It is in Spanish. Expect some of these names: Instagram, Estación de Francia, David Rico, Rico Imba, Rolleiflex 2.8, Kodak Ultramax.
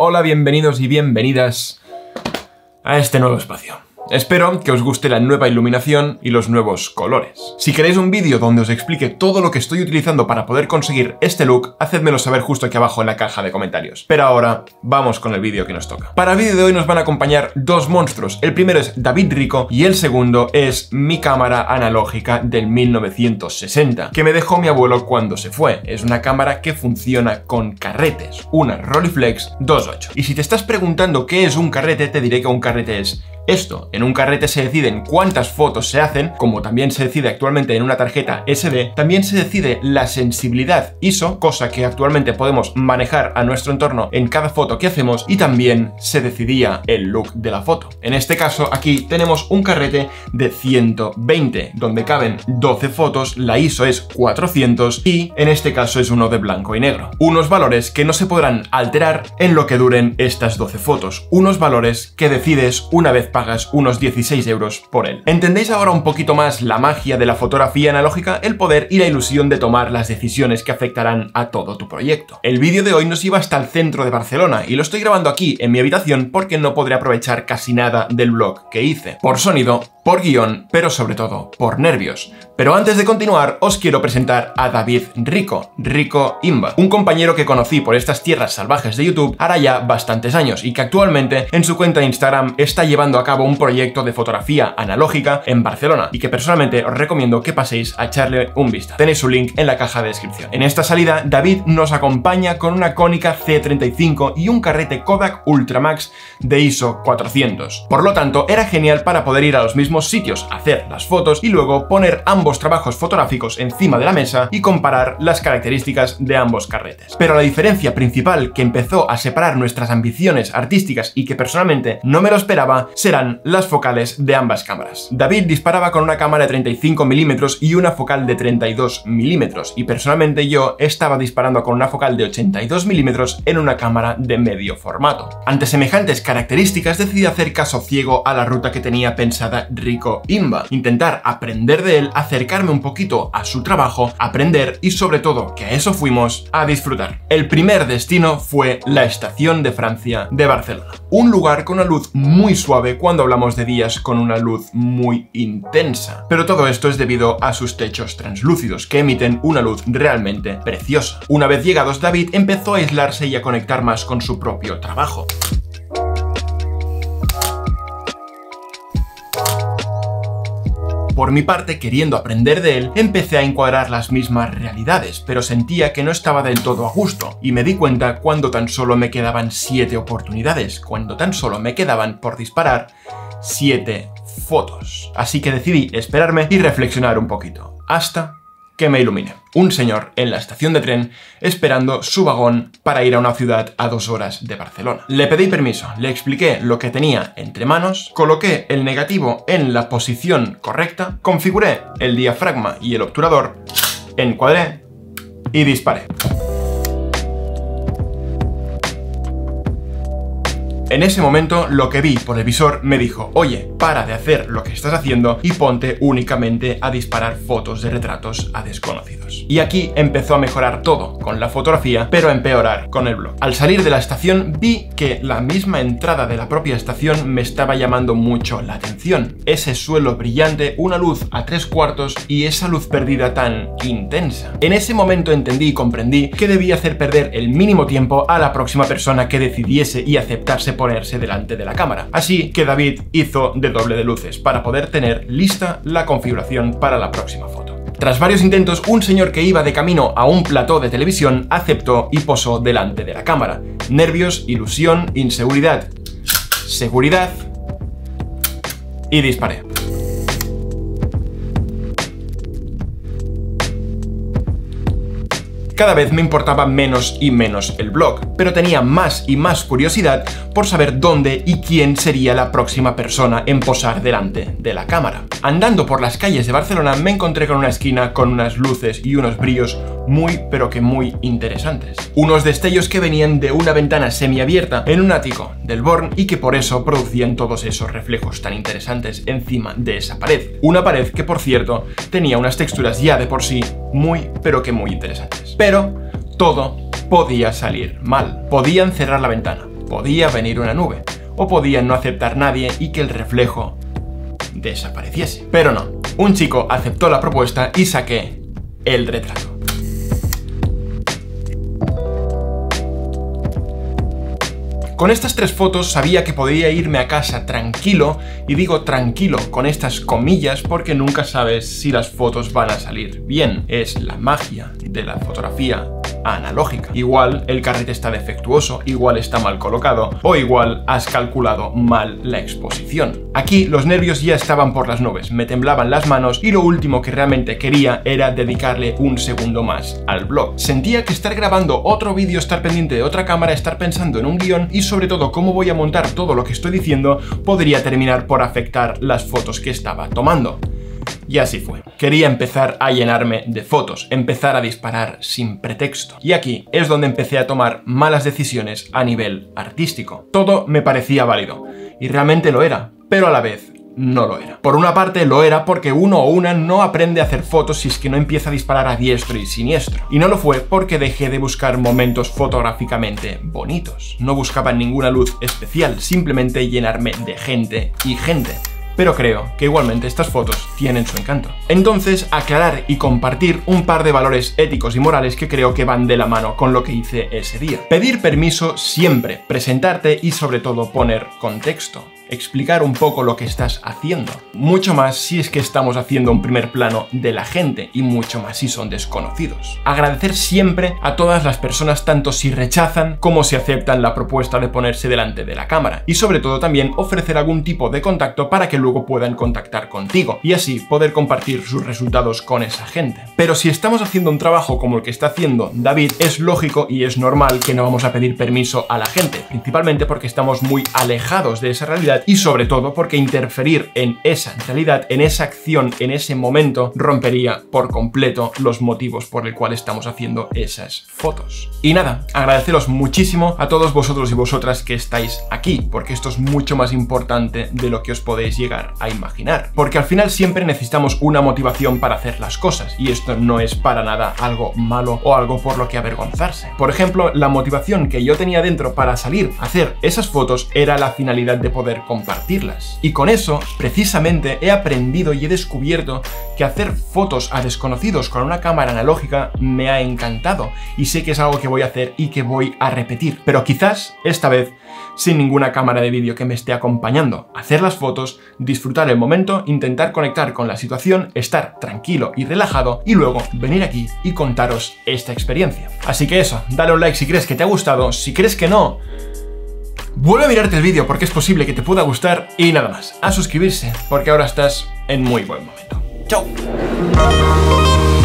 Hola, bienvenidos y bienvenidas a este nuevo espacio. Espero que os guste la nueva iluminación y los nuevos colores. Si queréis un vídeo donde os explique todo lo que estoy utilizando para poder conseguir este look, hacedmelo saber justo aquí abajo en la caja de comentarios. Pero ahora, vamos con el vídeo que nos toca. Para el vídeo de hoy nos van a acompañar dos monstruos. El primero es David Rico y el segundo es mi cámara analógica del 1960, que me dejó mi abuelo cuando se fue. Es una cámara que funciona con carretes, una Rolleiflex 2.8. Y si te estás preguntando qué es un carrete, te diré que un carrete es esto. En un carrete se deciden cuántas fotos se hacen, como también se decide actualmente en una tarjeta SD, también se decide la sensibilidad ISO, cosa que actualmente podemos manejar a nuestro entorno en cada foto que hacemos, y también se decidía el look de la foto. En este caso, aquí tenemos un carrete de 120, donde caben 12 fotos, la ISO es 400, y en este caso es uno de blanco y negro. Unos valores que no se podrán alterar en lo que duren estas 12 fotos, unos valores que decides una vez pagas unos 16 euros por él. ¿Entendéis ahora un poquito más la magia de la fotografía analógica, el poder y la ilusión de tomar las decisiones que afectarán a todo tu proyecto? El vídeo de hoy nos iba hasta el centro de Barcelona y lo estoy grabando aquí en mi habitación porque no podré aprovechar casi nada del vlog que hice. Por sonido, por guión, pero sobre todo por nervios. Pero antes de continuar, os quiero presentar a David Rico, Rico Imba, un compañero que conocí por estas tierras salvajes de YouTube hará ya bastantes años y que actualmente en su cuenta de Instagram está llevando a cabo un proyecto de fotografía analógica en Barcelona y que personalmente os recomiendo que paséis a echarle un vistazo. Tenéis su link en la caja de descripción. En esta salida, David nos acompaña con una cónica C35 y un carrete Kodak Ultramax de ISO 400. Por lo tanto, era genial para poder ir a los mismos sitios, hacer las fotos y luego poner ambos trabajos fotográficos encima de la mesa y comparar las características de ambos carretes. Pero la diferencia principal que empezó a separar nuestras ambiciones artísticas y que personalmente no me lo esperaba será las focales de ambas cámaras. David disparaba con una cámara de 35 milímetros y una focal de 32 milímetros y personalmente yo estaba disparando con una focal de 82 milímetros en una cámara de medio formato. Ante semejantes características decidí hacer caso ciego a la ruta que tenía pensada Rico Imba, intentar aprender de él, acercarme un poquito a su trabajo, aprender y sobre todo, que a eso fuimos, a disfrutar. El primer destino fue la Estación de Francia de Barcelona, un lugar con una luz muy suave cuando hablamos de días con una luz muy intensa. Pero todo esto es debido a sus techos translúcidos, que emiten una luz realmente preciosa. Una vez llegados, David empezó a aislarse y a conectar más con su propio trabajo. Por mi parte, queriendo aprender de él, empecé a encuadrar las mismas realidades, pero sentía que no estaba del todo a gusto, y me di cuenta cuando tan solo me quedaban 7 oportunidades, cuando tan solo me quedaban por disparar 7 fotos. Así que decidí esperarme y reflexionar un poquito, hasta que me iluminé. Un señor en la estación de tren esperando su vagón para ir a una ciudad a 2 horas de Barcelona. Le pedí permiso, le expliqué lo que tenía entre manos, coloqué el negativo en la posición correcta, configuré el diafragma y el obturador, encuadré y disparé. En ese momento, lo que vi por el visor me dijo: oye, para de hacer lo que estás haciendo y ponte únicamente a disparar fotos de retratos a desconocidos. Y aquí empezó a mejorar todo con la fotografía, pero a empeorar con el blog. Al salir de la estación vi que la misma entrada de la propia estación me estaba llamando mucho la atención. Ese suelo brillante, una luz a 3/4 y esa luz perdida tan intensa. En ese momento entendí y comprendí que debía hacer perder el mínimo tiempo a la próxima persona que decidiese y aceptase ponerse delante de la cámara. Así que David hizo de doble de luces para poder tener lista la configuración para la próxima foto. Tras varios intentos, un señor que iba de camino a un plató de televisión aceptó y posó delante de la cámara. Nervios, ilusión, inseguridad, seguridad y disparé. Cada vez me importaba menos y menos el blog, pero tenía más y más curiosidad por saber dónde y quién sería la próxima persona en posar delante de la cámara. Andando por las calles de Barcelona me encontré con una esquina con unas luces y unos brillos muy, pero que muy interesantes. Unos destellos que venían de una ventana semiabierta en un ático del Born y que por eso producían todos esos reflejos tan interesantes encima de esa pared. Una pared que, por cierto, tenía unas texturas ya de por sí muy, pero que muy interesantes. Pero todo podía salir mal. Podían cerrar la ventana, Podía venir una nube, o podía no aceptar nadie y que el reflejo desapareciese. Pero no, un chico aceptó la propuesta y saqué el retrato. Con estas tres fotos sabía que podía irme a casa tranquilo, y digo tranquilo con estas comillas porque nunca sabes si las fotos van a salir bien. Es la magia de la fotografía analógica. Igual el carrete está defectuoso, igual está mal colocado, o igual has calculado mal la exposición. Aquí los nervios ya estaban por las nubes, me temblaban las manos y lo último que realmente quería era dedicarle un segundo más al vlog. Sentía que estar grabando otro vídeo, estar pendiente de otra cámara, estar pensando en un guión y sobre todo cómo voy a montar todo lo que estoy diciendo, podría terminar por afectar las fotos que estaba tomando. Y así fue. Quería empezar a llenarme de fotos, empezar a disparar sin pretexto. Y aquí es donde empecé a tomar malas decisiones a nivel artístico. Todo me parecía válido, y realmente lo era, pero a la vez no lo era. Por una parte lo era porque uno o una no aprende a hacer fotos si es que no empieza a disparar a diestro y siniestro. Y no lo fue porque dejé de buscar momentos fotográficamente bonitos. No buscaba ninguna luz especial, simplemente llenarme de gente y gente. Pero creo que igualmente estas fotos tienen su encanto. Entonces, aclarar y compartir un par de valores éticos y morales que creo que van de la mano con lo que hice ese día. Pedir permiso siempre, presentarte y sobre todo poner contexto. Explicar un poco lo que estás haciendo. Mucho más si es que estamos haciendo un primer plano de la gente y mucho más si son desconocidos. Agradecer siempre a todas las personas, tanto si rechazan como si aceptan la propuesta de ponerse delante de la cámara. Y sobre todo también ofrecer algún tipo de contacto para que luego puedan contactar contigo y así poder compartir sus resultados con esa gente. Pero si estamos haciendo un trabajo como el que está haciendo David, es lógico y es normal que no vamos a pedir permiso a la gente, principalmente porque estamos muy alejados de esa realidad y sobre todo porque interferir en esa realidad, en esa acción, en ese momento, rompería por completo los motivos por el cual estamos haciendo esas fotos. Y nada, agradeceros muchísimo a todos vosotros y vosotras que estáis aquí, porque esto es mucho más importante de lo que os podéis llegar a imaginar. Porque al final siempre necesitamos una motivación para hacer las cosas, y esto no es para nada algo malo o algo por lo que avergonzarse. Por ejemplo, la motivación que yo tenía dentro para salir a hacer esas fotos era la finalidad de poder compartirlas. Y con eso, precisamente, he aprendido y he descubierto que hacer fotos a desconocidos con una cámara analógica me ha encantado y sé que es algo que voy a hacer y que voy a repetir. Pero quizás, esta vez, sin ninguna cámara de vídeo que me esté acompañando. Hacer las fotos, disfrutar el momento, intentar conectar con la situación, estar tranquilo y relajado y luego venir aquí y contaros esta experiencia. Así que eso, dale un like si crees que te ha gustado, si crees que no, vuelve a mirarte el vídeo porque es posible que te pueda gustar y nada más, a suscribirse porque ahora estás en muy buen momento. ¡Chao!